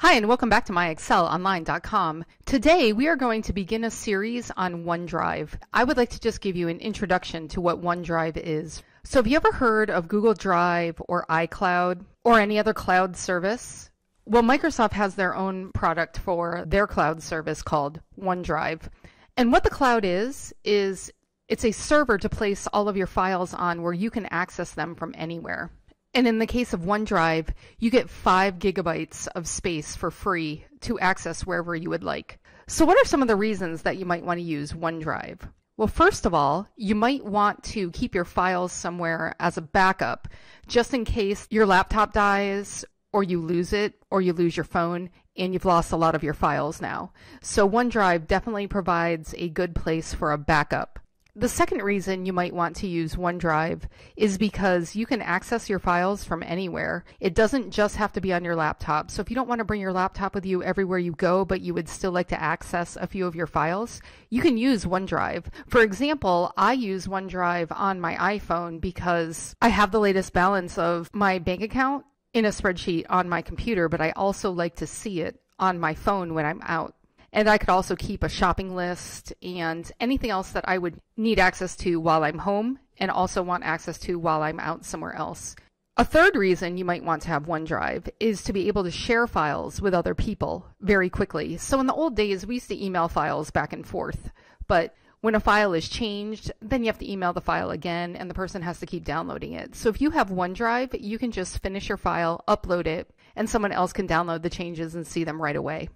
Hi, and welcome back to MyExcelOnline.com. Today, we are going to begin a series on OneDrive. I would like to just give you an introduction to what OneDrive is. So have you ever heard of Google Drive or iCloud or any other cloud service? Well, Microsoft has their own product for their cloud service called OneDrive. And what the cloud is it's a server to place all of your files on where you can access them from anywhere. And in the case of OneDrive, you get 5 gigabytes of space for free to access wherever you would like. So what are some of the reasons that you might want to use OneDrive? Well, first of all, you might want to keep your files somewhere as a backup, just in case your laptop dies, or you lose it, or you lose your phone, and you've lost a lot of your files now. So OneDrive definitely provides a good place for a backup. The second reason you might want to use OneDrive is because you can access your files from anywhere. It doesn't just have to be on your laptop. So if you don't want to bring your laptop with you everywhere you go, but you would still like to access a few of your files, you can use OneDrive. For example, I use OneDrive on my iPhone because I have the latest balance of my bank account in a spreadsheet on my computer, but I also like to see it on my phone when I'm out. And I could also keep a shopping list and anything else that I would need access to while I'm home and also want access to while I'm out somewhere else. A third reason you might want to have OneDrive is to be able to share files with other people very quickly. So in the old days, we used to email files back and forth, but when a file is changed, then you have to email the file again and the person has to keep downloading it. So if you have OneDrive, you can just finish your file, upload it, and someone else can download the changes and see them right away.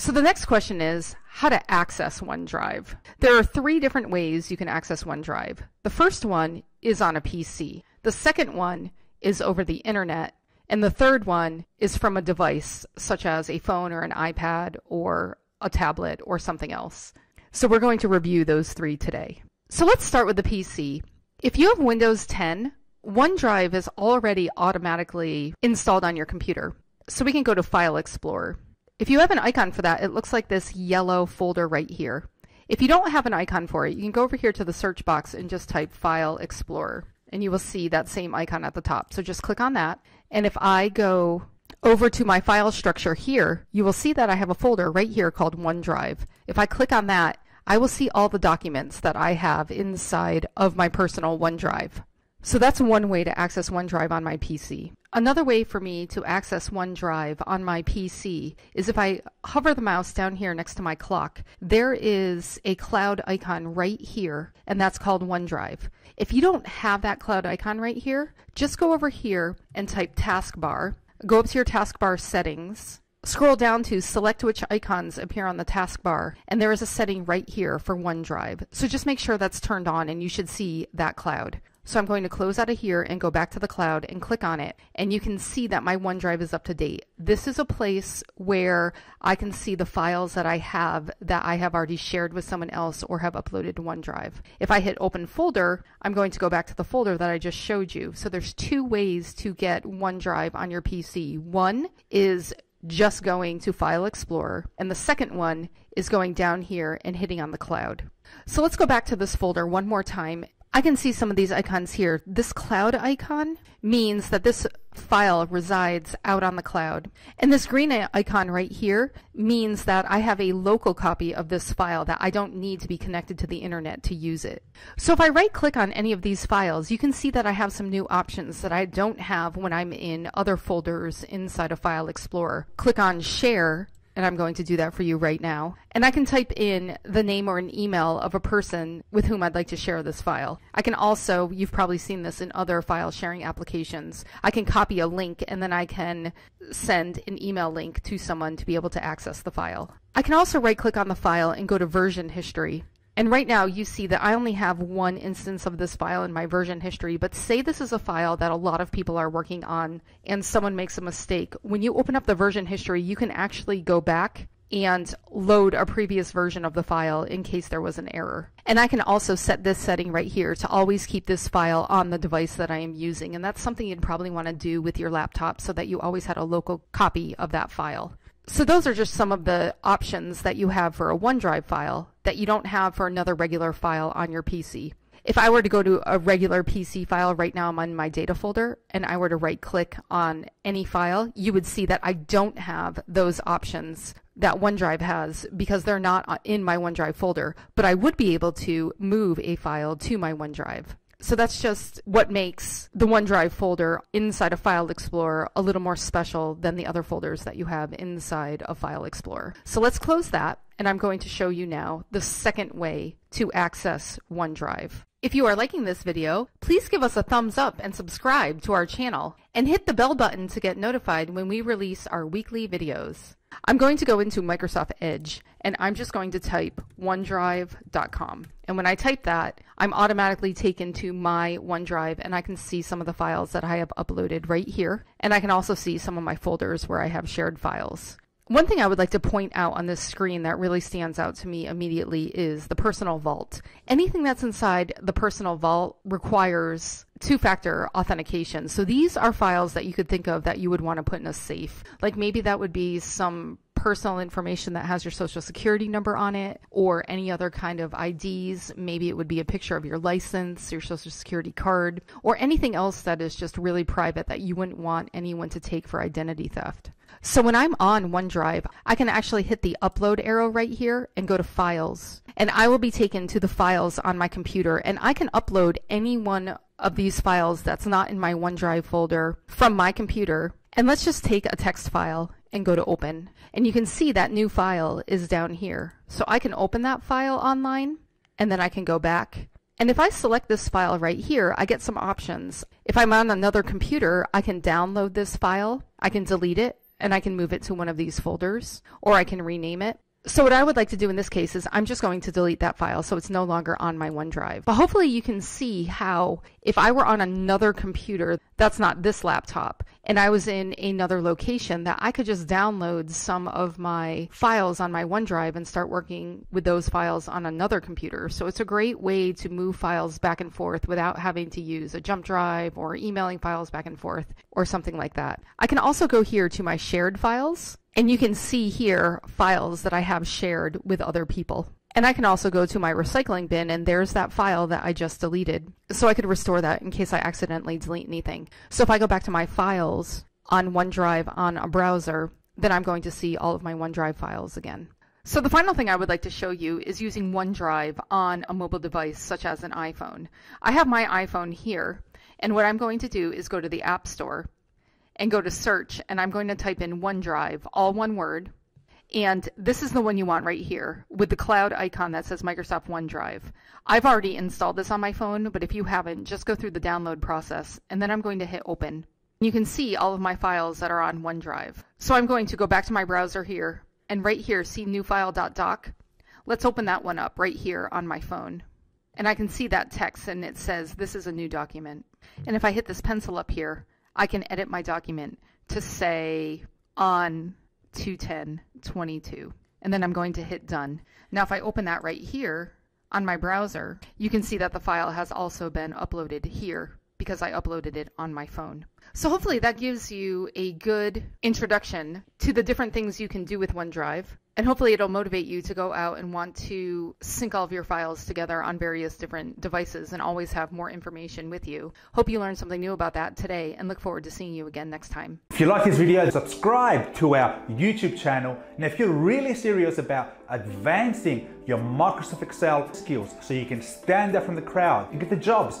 So the next question is how to access OneDrive. There are 3 different ways you can access OneDrive. The first one is on a PC. The second one is over the internet. And the third one is from a device such as a phone or an iPad or a tablet or something else. So we're going to review those 3 today. So let's start with the PC. If you have Windows 10, OneDrive is already automatically installed on your computer. So we can go to File Explorer. If you have an icon for that, it looks like this yellow folder right here. If you don't have an icon for it, you can go over here to the search box and just type File Explorer, and you will see that same icon at the top. So just click on that. And if I go over to my file structure here, you will see that I have a folder right here called OneDrive. If I click on that, I will see all the documents that I have inside of my personal OneDrive. So that's one way to access OneDrive on my PC. Another way for me to access OneDrive on my PC is if I hover the mouse down here next to my clock, there is a cloud icon right here, and that's called OneDrive. If you don't have that cloud icon right here, just go over here and type taskbar, go up to your taskbar settings, scroll down to select which icons appear on the taskbar, and there is a setting right here for OneDrive. So just make sure that's turned on and you should see that cloud. So I'm going to close out of here and go back to the cloud and click on it. And you can see that my OneDrive is up to date. This is a place where I can see the files that I have already shared with someone else or have uploaded to OneDrive. If I hit open folder, I'm going to go back to the folder that I just showed you. So there's 2 ways to get OneDrive on your PC. One is just going to File Explorer, and the second one is going down here and hitting on the cloud. So let's go back to this folder one more time. I can see some of these icons here. This cloud icon means that this file resides out on the cloud. And this green icon right here means that I have a local copy of this file that I don't need to be connected to the internet to use it. So if I right click on any of these files, you can see that I have some new options that I don't have when I'm in other folders inside of File Explorer. Click on Share, and I'm going to do that for you right now. And I can type in the name or an email of a person with whom I'd like to share this file. I can also, you've probably seen this in other file sharing applications, I can copy a link and then I can send an email link to someone to be able to access the file. I can also right click on the file and go to version history. And right now you see that I only have one instance of this file in my version history, but say this is a file that a lot of people are working on and someone makes a mistake. When you open up the version history, you can actually go back and load a previous version of the file in case there was an error. And I can also set this setting right here to always keep this file on the device that I am using. And that's something you'd probably want to do with your laptop so that you always had a local copy of that file. So those are just some of the options that you have for a OneDrive file that you don't have for another regular file on your PC. If I were to go to a regular PC file right now, I'm on my data folder, and I were to right click on any file, you would see that I don't have those options that OneDrive has because they're not in my OneDrive folder, but I would be able to move a file to my OneDrive. So that's just what makes the OneDrive folder inside of File Explorer a little more special than the other folders that you have inside of File Explorer. So let's close that, and I'm going to show you now the second way to access OneDrive. If you are liking this video, please give us a thumbs up and subscribe to our channel, and hit the bell button to get notified when we release our weekly videos. I'm going to go into Microsoft Edge, and I'm just going to type OneDrive.com. And when I type that, I'm automatically taken to my OneDrive, and I can see some of the files that I have uploaded right here. And I can also see some of my folders where I have shared files. One thing I would like to point out on this screen that really stands out to me immediately is the personal vault. Anything that's inside the personal vault requires two-factor authentication. So these are files that you could think of that you would want to put in a safe. Like maybe that would be some personal information that has your social security number on it or any other kind of IDs. Maybe it would be a picture of your license, your social security card, or anything else that is just really private that you wouldn't want anyone to take for identity theft. So when I'm on OneDrive, I can actually hit the upload arrow right here and go to files, and I will be taken to the files on my computer, and I can upload any one of these files that's not in my OneDrive folder from my computer. And let's just take a text file and go to open, and you can see that new file is down here. So I can open that file online, and then I can go back, and if I select this file right here, I get some options. If I'm on another computer, I can download this file, I can delete it, and I can move it to one of these folders, or I can rename it. So what I would like to do in this case is I'm just going to delete that file so it's no longer on my OneDrive. But hopefully you can see how if I were on another computer that's not this laptop and I was in another location, that I could just download some of my files on my OneDrive and start working with those files on another computer. So it's a great way to move files back and forth without having to use a jump drive or emailing files back and forth or something like that. I can also go here to my shared files, and you can see here files that I have shared with other people. And I can also go to my recycling bin, and there's that file that I just deleted. So I could restore that in case I accidentally delete anything. So if I go back to my files on OneDrive on a browser, then I'm going to see all of my OneDrive files again. So the final thing I would like to show you is using OneDrive on a mobile device such as an iPhone. I have my iPhone here, and what I'm going to do is go to the App Store and go to search, and I'm going to type in OneDrive, all one word, and this is the one you want right here with the cloud icon that says Microsoft OneDrive. I've already installed this on my phone, but if you haven't, just go through the download process, and then I'm going to hit open. You can see all of my files that are on OneDrive. So I'm going to go back to my browser here, and right here, see new file.doc. Let's open that one up right here on my phone. And I can see that text, and it says this is a new document. And if I hit this pencil up here, I can edit my document to say on 2/10/22, and then I'm going to hit done. Now if I open that right here on my browser, you can see that the file has also been uploaded here because I uploaded it on my phone. So hopefully that gives you a good introduction to the different things you can do with OneDrive, and hopefully it'll motivate you to go out and want to sync all of your files together on various different devices and always have more information with you. Hope you learned something new about that today, and look forward to seeing you again next time. If you like this video, subscribe to our YouTube channel. And if you're really serious about advancing your Microsoft Excel skills so you can stand out from the crowd and get the jobs,